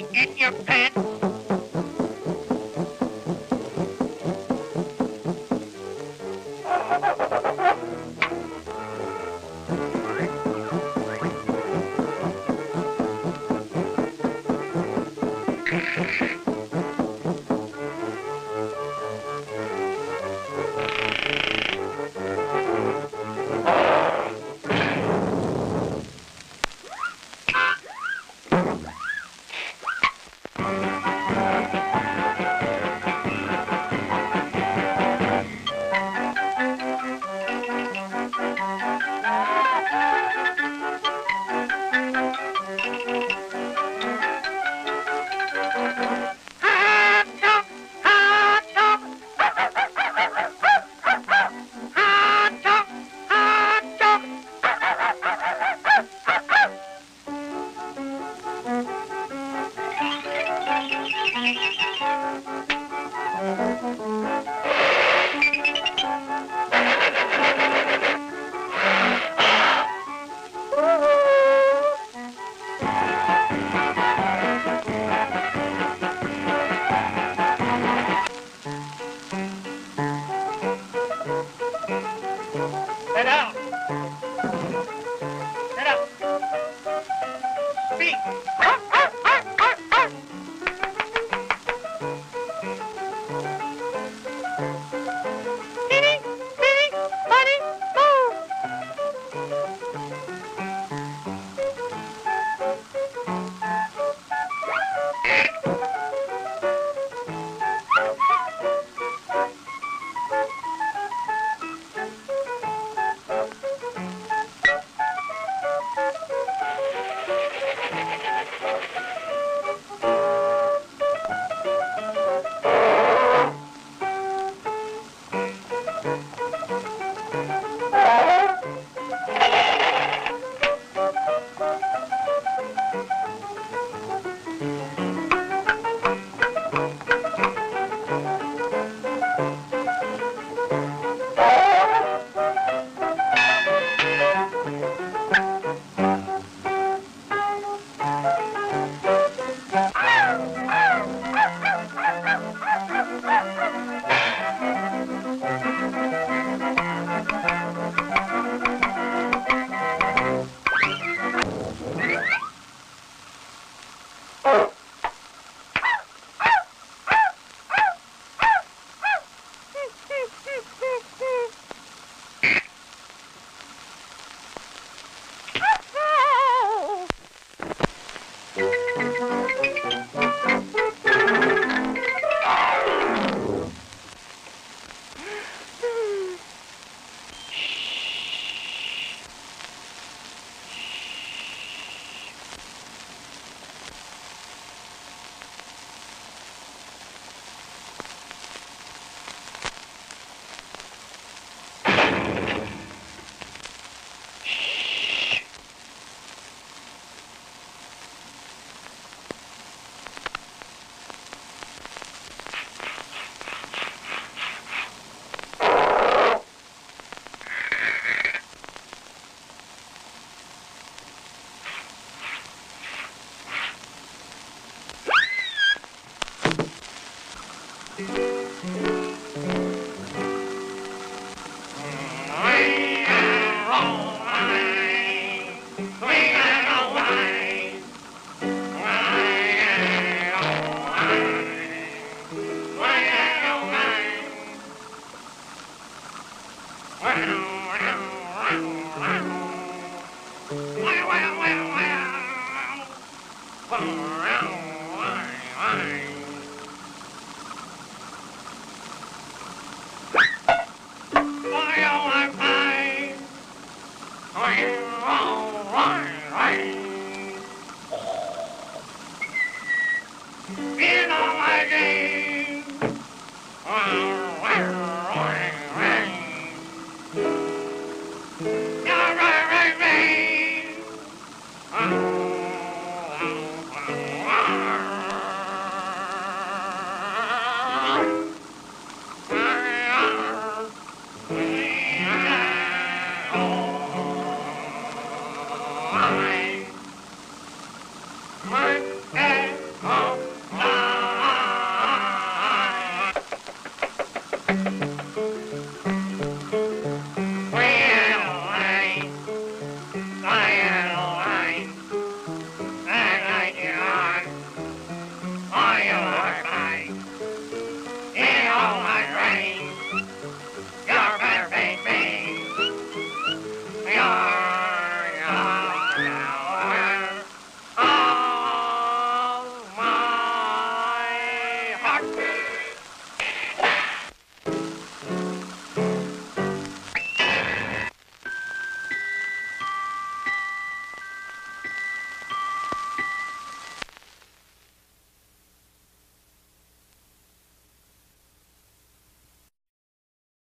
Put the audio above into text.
away in your pants. All right.